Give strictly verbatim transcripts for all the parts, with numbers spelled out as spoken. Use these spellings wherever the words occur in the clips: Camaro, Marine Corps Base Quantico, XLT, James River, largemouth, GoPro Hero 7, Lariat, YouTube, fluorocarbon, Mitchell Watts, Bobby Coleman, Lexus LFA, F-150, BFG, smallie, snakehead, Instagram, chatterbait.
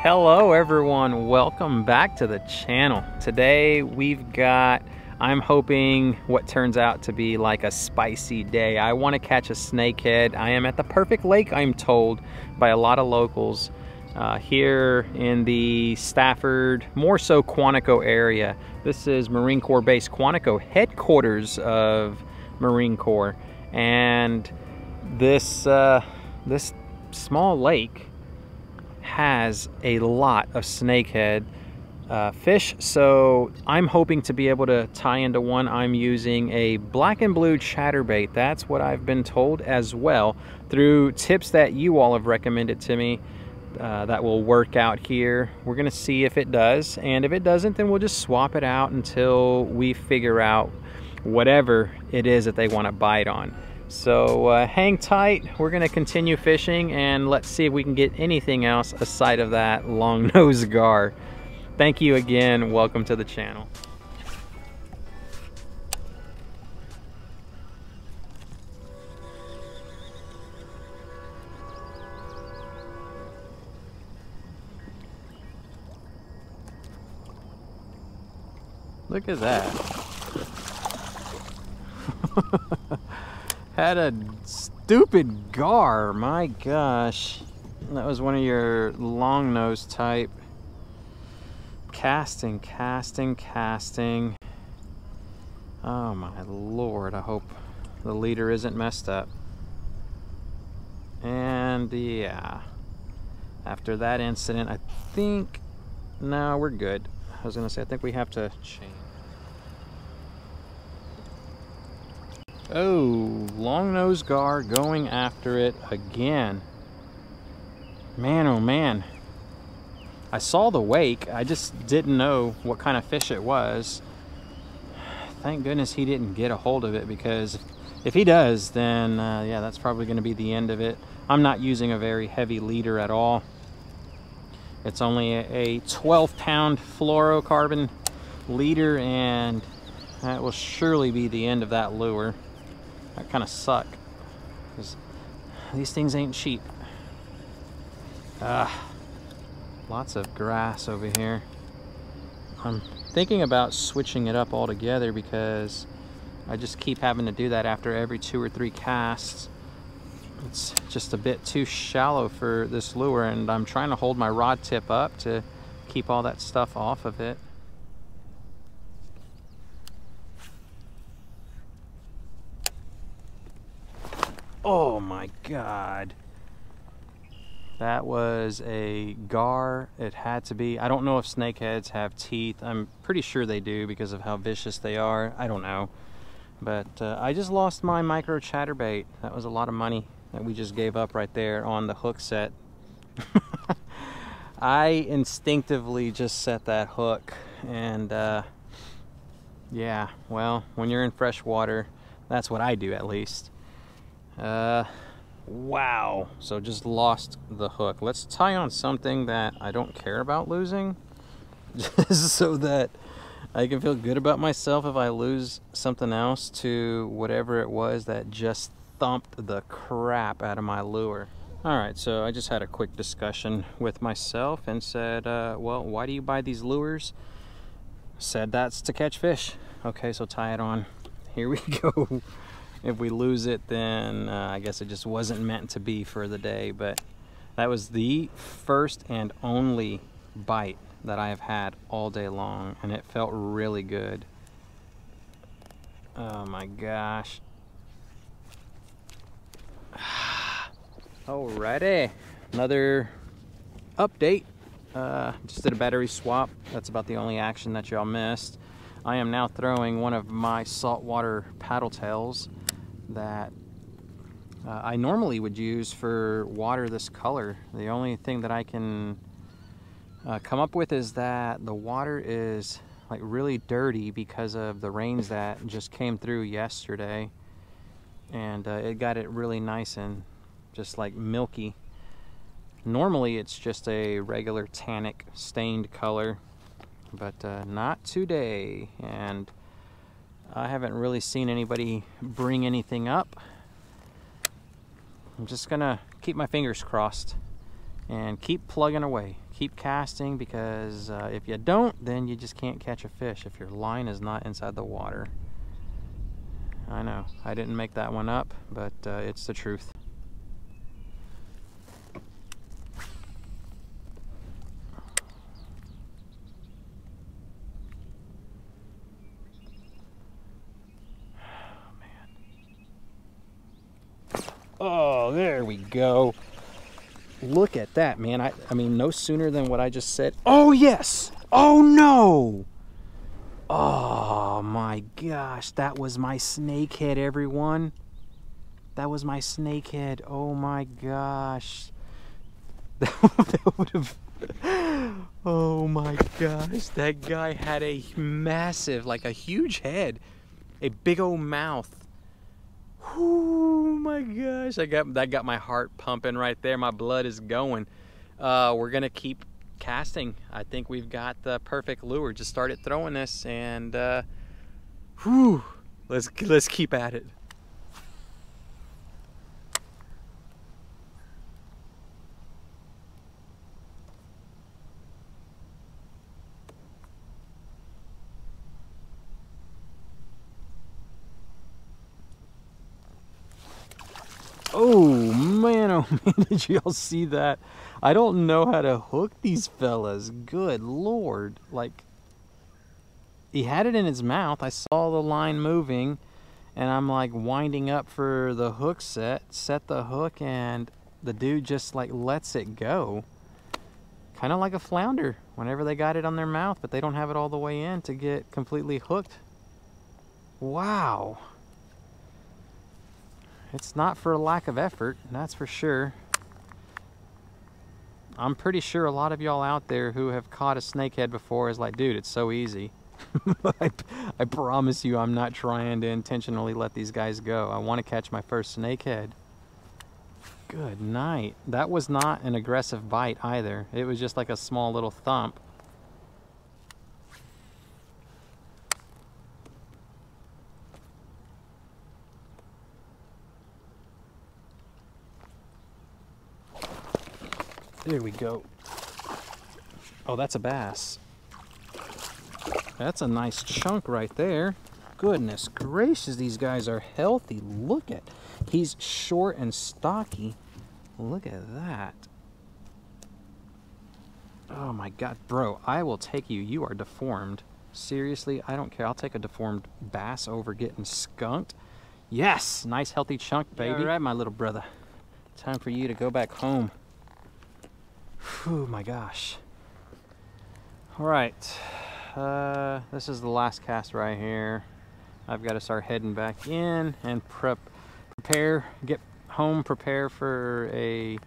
Hello everyone, welcome back to the channel. Today we've got, I'm hoping what turns out to be like a spicy day. I want to catch a snakehead. I am at the perfect lake, I'm told, by a lot of locals uh, here in the Stafford, more so Quantico area. This is Marine Corps Base Quantico, headquarters of Marine Corps. And this, uh, this small lake has a lot of snakehead uh, fish, so I'm hoping to be able to tie into one. I'm using a black and blue chatterbait. That's what I've been told as well through tips that you all have recommended to me uh, that will work out here. We're gonna see if it does, and if it doesn't, then we'll just swap it out until we figure out whatever it is that they want to bite on. So uh, hang tight, we're gonna continue fishing and let's see if we can get anything else aside of that long-nosed gar. Thank you again, welcome to the channel. Look at that. Had a stupid gar, my gosh. That was one of your long nose type. Casting, casting, casting. Oh my Lord, I hope the leader isn't messed up. And yeah, after that incident, I think, no, we're good. I was gonna say, I think we have to change. Oh, long-nosed gar going after it again. Man, oh man. I saw the wake. I just didn't know what kind of fish it was. Thank goodness he didn't get a hold of it, because if he does, then uh, yeah, that's probably going to be the end of it. I'm not using a very heavy leader at all. It's only a twelve pound fluorocarbon leader, and that will surely be the end of that lure. That kind of suck, because these things ain't cheap. Uh, lots of grass over here. I'm thinking about switching it up altogether, because I just keep having to do that after every two or three casts. It's just a bit too shallow for this lure, and I'm trying to hold my rod tip up to keep all that stuff off of it. Oh my God. That was a gar, it had to be. I don't know if snakeheads have teeth. I'm pretty sure they do because of how vicious they are. I don't know. But uh, I just lost my micro chatterbait. That was a lot of money that we just gave up right there on the hook set. I instinctively just set that hook. And uh, yeah, well, when you're in fresh water, that's what I do at least. Uh, wow, so just lost the hook. Let's tie on something that I don't care about losing, just so that I can feel good about myself if I lose something else to whatever it was that just thumped the crap out of my lure. All right, so I just had a quick discussion with myself and said, uh, well, why do you buy these lures? Said that's to catch fish. Okay, so tie it on. Here we go. If we lose it, then uh, I guess it just wasn't meant to be for the day. But that was the first and only bite that I have had all day long, and it felt really good. Oh my gosh. Alrighty, another update. Uh, just did a battery swap. That's about the only action that y'all missed. I am now throwing one of my saltwater paddle tails that uh, I normally would use for water this color. The only thing that I can uh, come up with is that the water is like really dirty because of the rains that just came through yesterday, and uh, it got it really nice and just like milky. Normally it's just a regular tannic stained color, but uh, not today, and I haven't really seen anybody bring anything up. I'm just gonna keep my fingers crossed and keep plugging away. Keep casting, because uh, if you don't, then you just can't catch a fish if your line is not inside the water. I know, I didn't make that one up, but uh, it's the truth. Oh, there we go. Look at that, man. I, I mean, no sooner than what I just said. Oh, yes. Oh, no. Oh, my gosh. That was my snakehead, everyone. That was my snakehead. Oh, my gosh. That would have... Oh, my gosh. That guy had a massive, like a huge head. A big old mouth. Oh my gosh, I got that got my heart pumping right there. My blood is going. Uh, we're gonna keep casting. I think we've got the perfect lure. Just started throwing this, and uh, whew, let's let's keep at it. Oh man, oh man, did y'all see that? I don't know how to hook these fellas. Good Lord. Like, he had it in his mouth. I saw the line moving, and I'm like winding up for the hook set, set the hook, and the dude just like lets it go. Kind of like a flounder whenever they got it on their mouth, but they don't have it all the way in to get completely hooked. Wow. It's not for a lack of effort, that's for sure. I'm pretty sure a lot of y'all out there who have caught a snakehead before is like, dude, it's so easy. I, I promise you I'm not trying to intentionally let these guys go. I want to catch my first snakehead. Good night. That was not an aggressive bite either. It was just like a small little thump. There we go. Oh, that's a bass. That's a nice chunk right there. Goodness gracious, these guys are healthy. Look at, he's short and stocky. Look at that. Oh my God, bro, I will take you. You are deformed. Seriously, I don't care. I'll take a deformed bass over getting skunked. Yes, nice healthy chunk, baby. All right, my little brother. Time for you to go back home. Oh my gosh. All right, uh, this is the last cast right here. I've got to start heading back in and prep, prepare, get home, prepare for a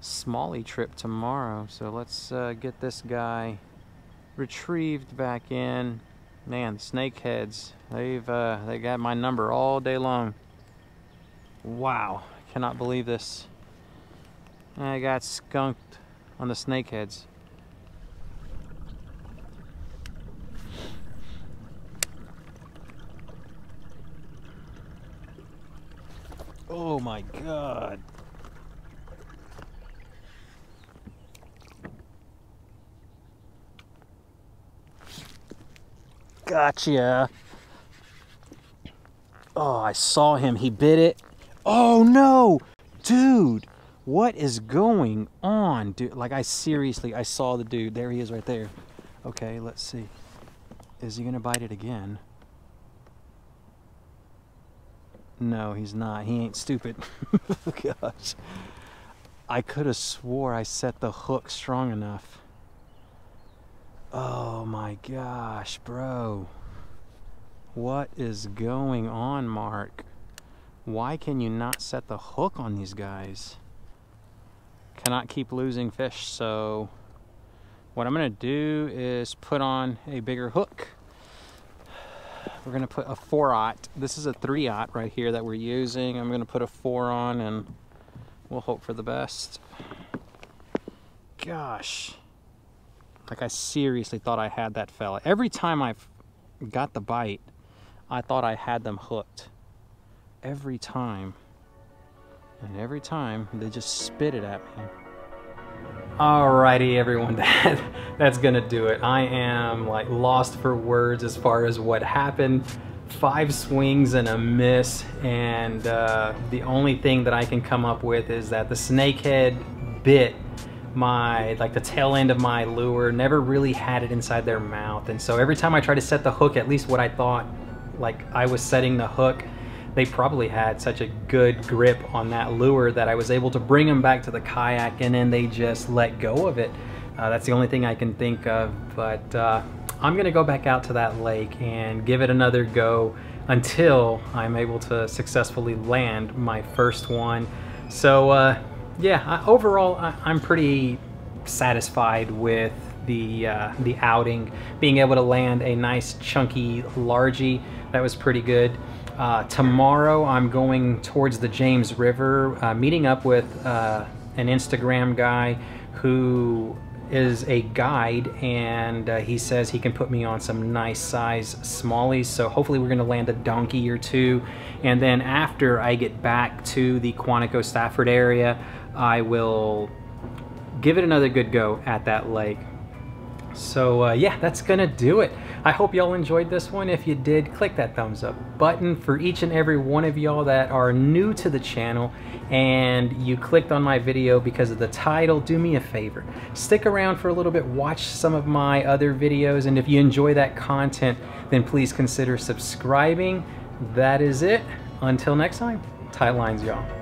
smallie trip tomorrow. So let's uh, get this guy retrieved back in. Man, snakeheads, they've uh, they got my number all day long. Wow, cannot believe this. I got skunked on the snakeheads. Oh my God. Gotcha. Oh, I saw him. He bit it. Oh no, dude. What is going on, dude? Like, I seriously, I saw the dude. There he is right there. Okay, let's see. Is he gonna bite it again? No, he's not. He ain't stupid. Gosh. I could have swore I set the hook strong enough. Oh my gosh, bro. What is going on, Mark? Why can you not set the hook on these guys? Cannot keep losing fish, so what I'm gonna do is put on a bigger hook. We're gonna put a four aught. This is a three aught right here that we're using. I'm gonna put a four on, and we'll hope for the best. Gosh, like, I seriously thought I had that fella. Every time I've got the bite, I thought I had them hooked. Every time. And every time, they just spit it at me. Alrighty everyone, that, that's gonna do it. I am like lost for words as far as what happened. Five swings and a miss, and uh, the only thing that I can come up with is that the snakehead bit my, like the tail end of my lure, never really had it inside their mouth. And so every time I tried to set the hook, at least what I thought like I was setting the hook, they probably had such a good grip on that lure that I was able to bring them back to the kayak, and then they just let go of it. Uh, that's the only thing I can think of, but uh, I'm gonna go back out to that lake and give it another go until I'm able to successfully land my first one. So uh, yeah, I, overall I, I'm pretty satisfied with the uh, the outing, being able to land a nice chunky largie. That was pretty good. Uh, tomorrow I'm going towards the James River, uh, meeting up with uh, an Instagram guy who is a guide, and uh, he says he can put me on some nice size smallies, so hopefully we're gonna land a donkey or two. And then after I get back to the Quantico Stafford area, I will give it another good go at that lake. So uh, yeah, that's gonna do it. I hope y'all enjoyed this one. If you did, click that thumbs up button. For each and every one of y'all that are new to the channel and you clicked on my video because of the title, do me a favor, stick around for a little bit, watch some of my other videos, and if you enjoy that content, then please consider subscribing. That is it. Until next time, tight lines y'all.